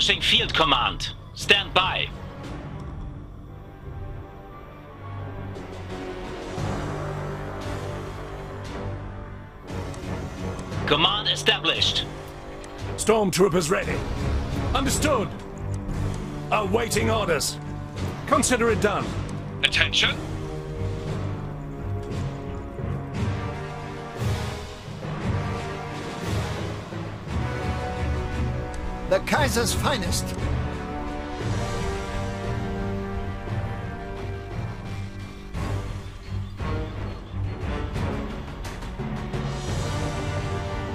Establishing field command. Stand by. Command established. Stormtroopers ready. Understood. Awaiting orders. Consider it done. Attention. The Kaiser's finest.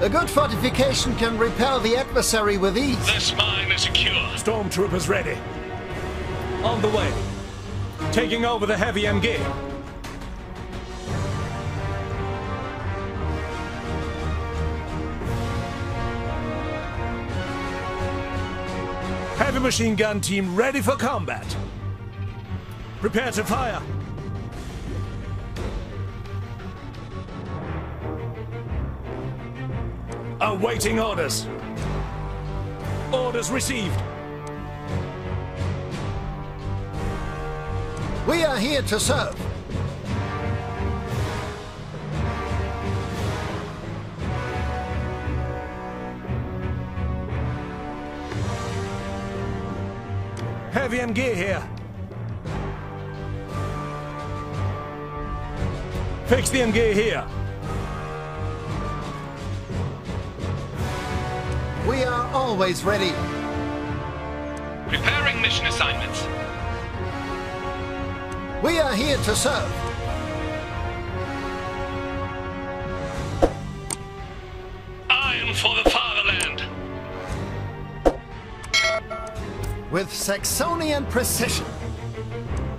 A good fortification can repel the adversary with ease. This mine is secure. Stormtroopers ready. On the way. Taking over the heavy MG. Heavy machine gun team ready for combat. Prepare to fire. Awaiting orders. Orders received. We are here to serve. Heavy MG here. Fix the MG here. We are always ready. Preparing mission assignments. We are here to serve. I am for the fatherland. With Saxonian precision.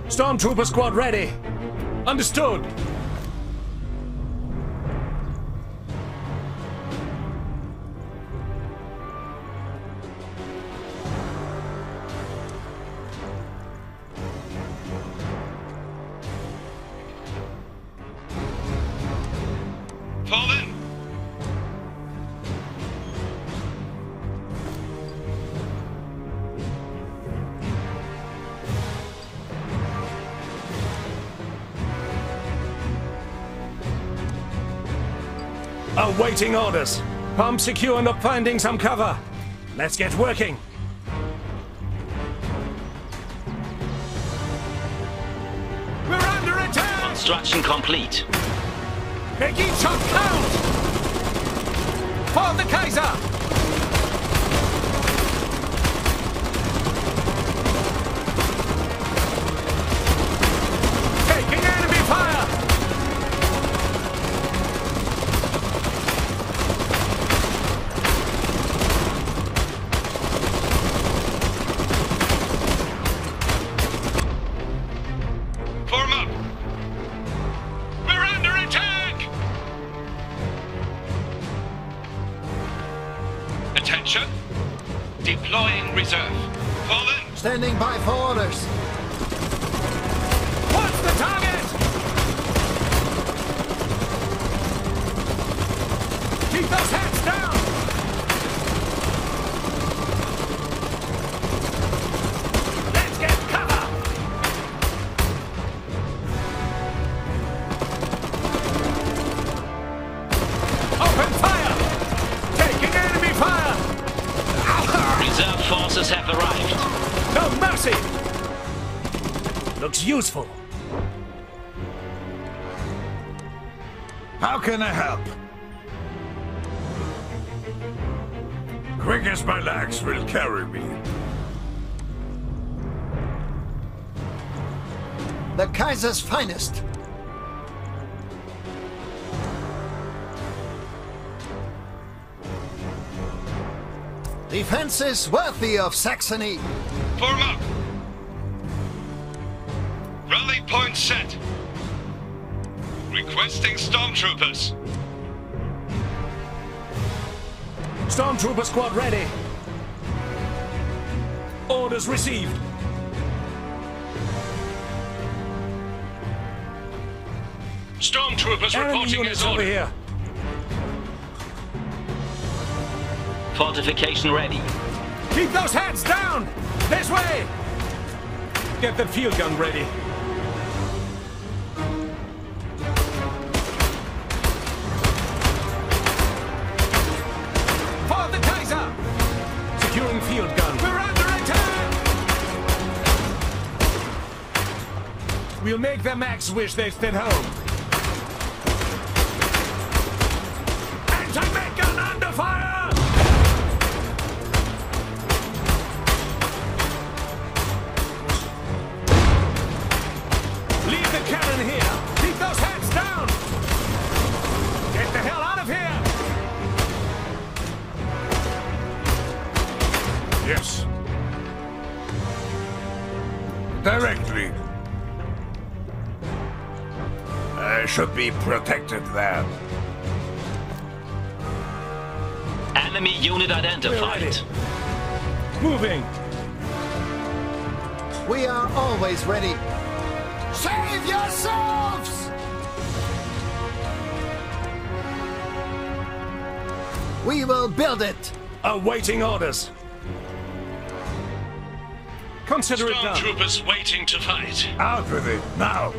Stormtrooper squad ready. Understood. Awaiting orders. Pump secure and up, finding some cover. Let's get working. We're under attack! Construction complete. Make each shot count! For the Kaiser! Deploying reserve. Fallen. Standing by for orders. What's the target? Keep those heads down. Let's get cover. Open fire. Taking enemy fire. Reserve forces have arrived. No mercy! Looks useful. How can I help? Quick as my legs will carry me. The Kaiser's finest. Defenses worthy of Saxony. Form up. Rally point set. Requesting stormtroopers. Stormtrooper squad ready. Orders received. Stormtroopers reporting as ordered. Over here. Fortification ready. Keep those heads down! This way! Get that field gun ready. For the Kaiser! Securing field gun. We're under attack! We'll make the Max wish they stayed home. Anti-Mac gun under fire! Yes. Directly. I should be protected there. Enemy unit identified. Moving. We are always ready. Save yourselves! We will build it. Awaiting orders. Consider it done. Stormtroopers waiting to fight. Out with it, now.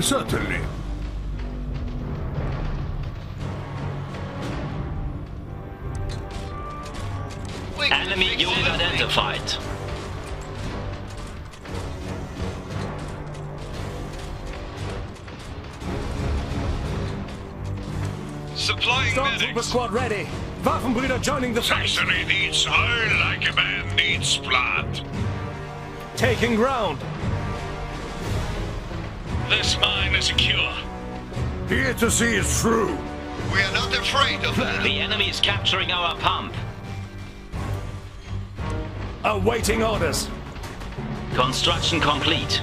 Certainly. Enemy unit identified. Supplying Stormtrooper squad ready. Waffenbrüder joining the fight. Saxony needs oil like a man needs blood. Taking ground. This mine is secure. Here to see it through. We are not afraid of that. The enemy is capturing our pump. Awaiting orders. Construction complete.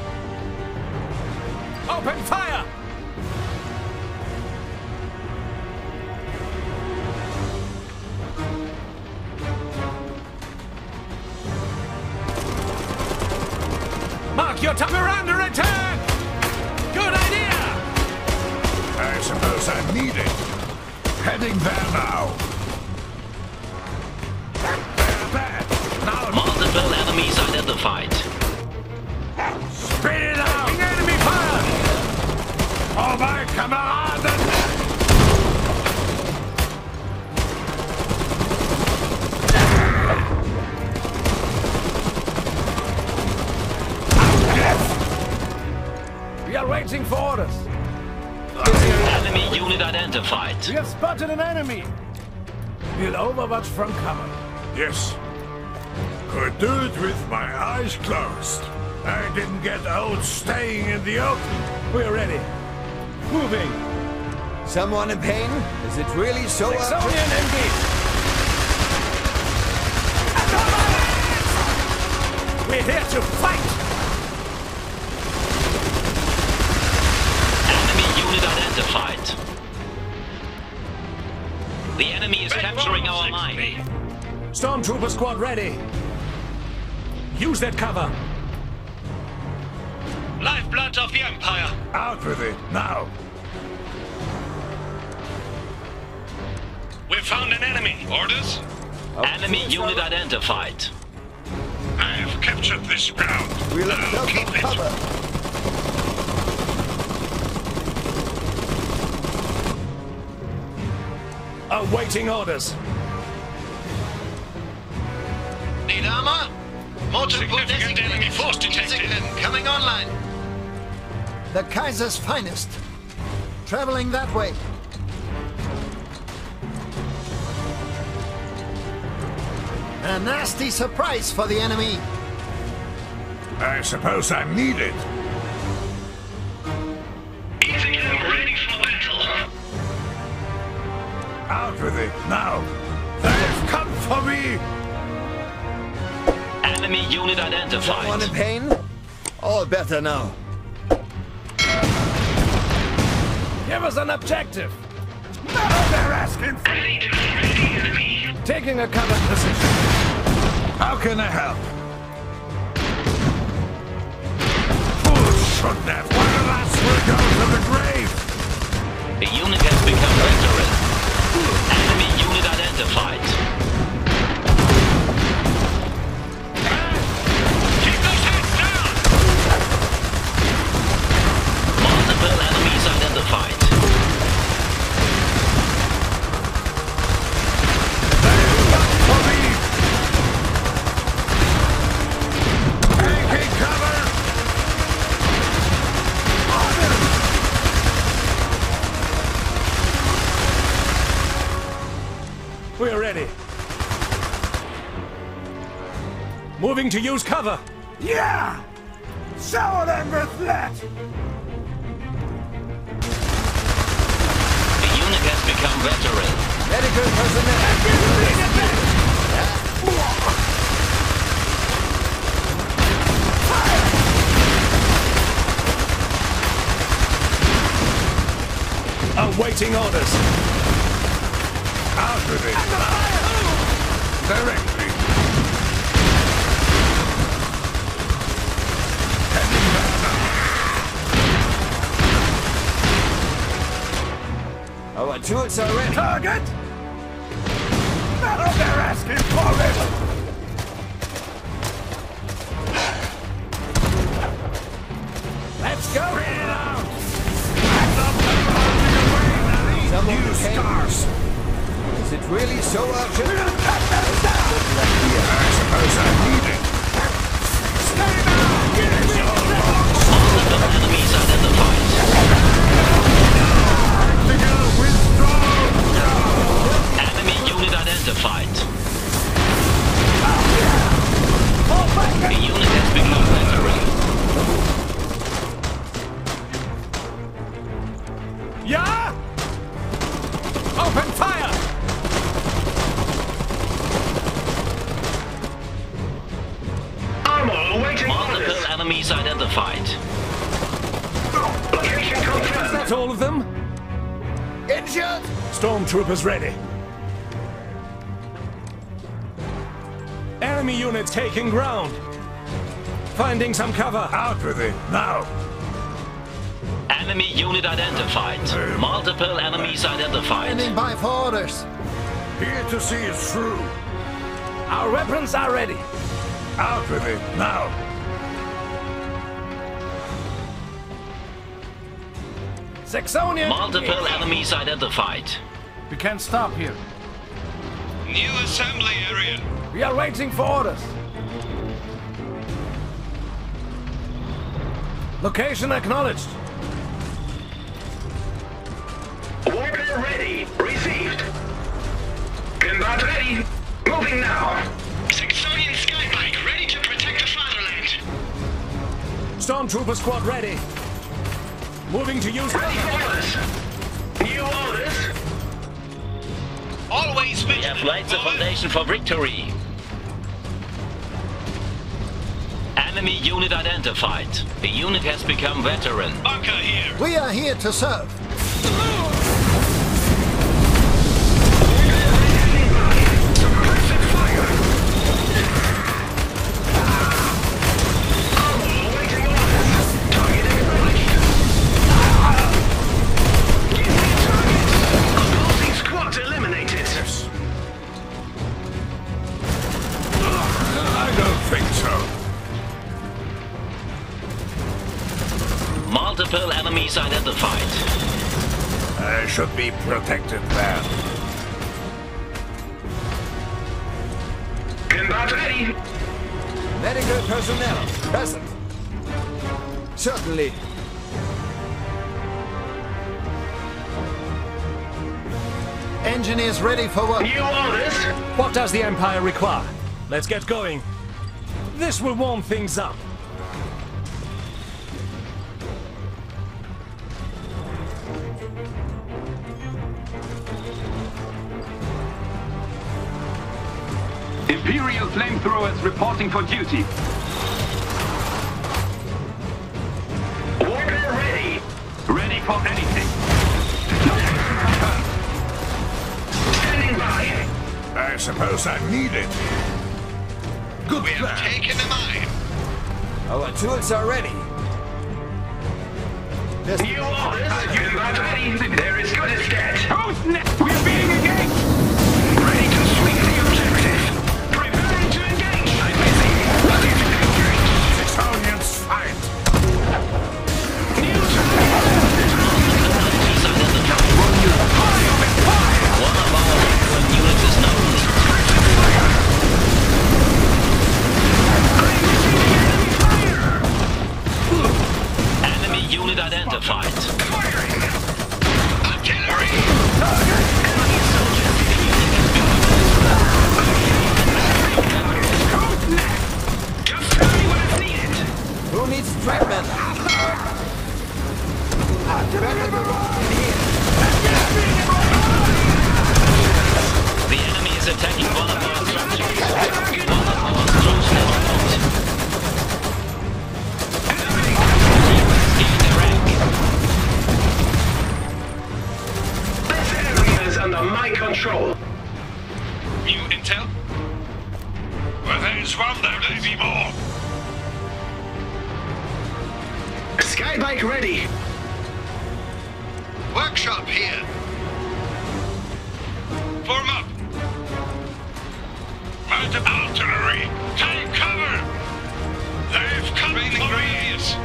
Open fire! Your time around to return! Good idea! I suppose I need it. Heading there now. Bad. Now multiple enemies identified. Spit it out! Enemy fire! Oh my comrade! Waiting for orders. Enemy unit identified. We have spotted an enemy. We'll overwatch from cover. Yes. Could do it with my eyes closed. I didn't get old staying in the open. We're ready. Moving. Someone in pain? Is it really so urgent? We're here to fight. Identified. The enemy is capturing our mine. Stormtrooper squad ready. Use that cover. Lifeblood of the Empire. Out with it now. We've found an enemy. Orders? Enemy unit identified. I have captured this ground. We'll keep it. Cover. Awaiting orders. Need armor? Significant enemy force detected. Coming online. The Kaiser's finest. Traveling that way. A nasty surprise for the enemy. I suppose I need it. Out with it now! They've come for me! Enemy unit identified. Someone in pain? All better now. Give us an objective. Now they're asking for me. Taking a covered position. How can I help? Fools shouldn't have. One of us will go to the grave. The unit has become ignorant. Enemy unit identified. Moving to use cover. Yeah! Shower them with lead! The unit has become veteran. Medical personnel. Fire! Awaiting orders. Artillery. Directly. Heavy. Our turrets are ready. Target! Now they're asking for it! Really so urgent? We'll cut them down! I suppose I need it. Stay down! Get it! All the enemies are in the fight! Tactical withdrawal! Enemy unit identified. The unit has become veteran. Yeah! Open fire! Enemies identified. Location confirmed. Is that all of them? Injured! Stormtroopers ready. Enemy units taking ground. Finding some cover. Out with it, now. Enemy unit identified. Multiple enemies identified. Standing by for orders. Here to see is through. Our weapons are ready. Out with it, now. Saxonian. Multiple enemies identified. We can't stop here. New assembly area. We are waiting for orders. Location acknowledged. Order ready. Received. Combat ready. Moving now. Saxonian Skybike ready to protect the fatherland. Stormtrooper squad ready. Moving to use ready orders. New orders. Always we have laid the foundation for victory. Enemy unit identified. The unit has become veteran. Bunker here. We are here to serve. Multiple enemies identified. I should be protected there. Combat ready. Medical personnel present. Certainly. Engineers ready for work. New orders. What does the Empire require? Let's get going. This will warm things up. Imperial flamethrowers reporting for duty. Order ready. Ready for anything. Location confirmed. Standing by. I suppose I need it. Good plan. We have taken a mine. Our tools are ready. There's new orders. You're not ready. There is good as dead. Oh, snap. We're being engaged. Ready to swing the objective. Preparing to engage. I'm busy. Ready to engage. Saxonians fight. New fire. One of our veteran units is known. Unit identified. Firing! Artillery! Target! The enemy is attacking one of our structures. One of our troops has lost. Gain rank. This area is under my control. New intel? Well, there's one, there may be more. Skybike ready. Workshop here. Form up. Mounted artillery. Take cover. They've come in the areas.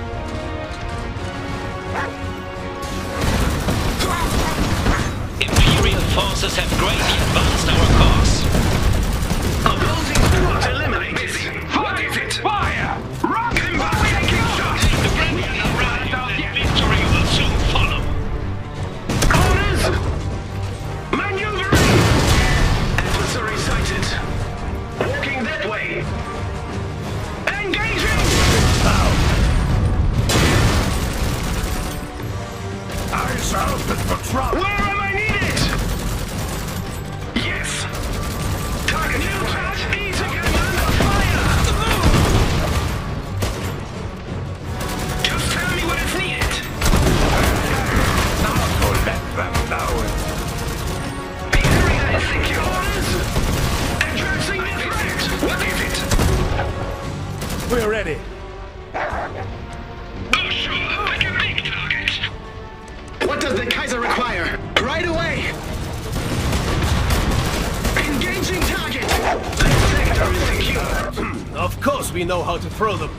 Imperial forces have greatly advanced our cause. Opposing squad eliminated. What is it? Fire! Rock and fire! Taking shots. The Brendan arrived. The victory will soon follow. Maneuvering! Adversary sighted. Walking that way. Engaging! Eyes out for trouble. Where am I needed? Yes! Target neutralized. Easy gun under fire! Just tell me when it's needed. Not to let them down. Secure orders! Addressing the threat! What is it? We're ready. Oh, sure, I can make target! What does the Kaiser require? Right away! Engaging target! This sector is secure! Of course we know how to throw them!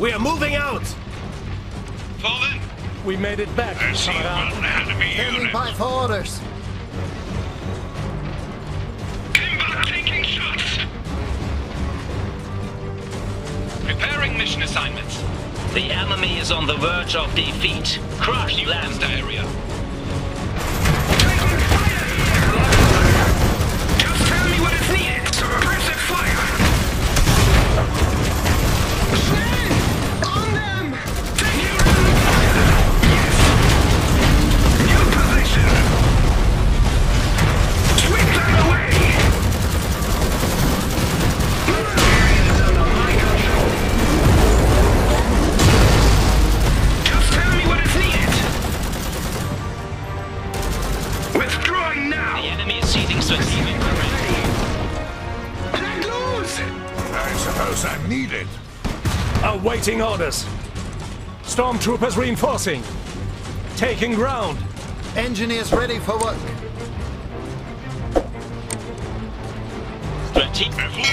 We are moving out! Fallen! We made it back! I see one enemy unit! Standing by for orders! Preparing mission assignments. The enemy is on the verge of defeat. Crush land area. Taking fire! Just tell me what is needed. Suppressive fire! Shen! On them! Taking round fire! Yes! New position! Sweep them away! I'm needed. Awaiting orders. Stormtroopers reinforcing. Taking ground. Engineers ready for work. Strategic.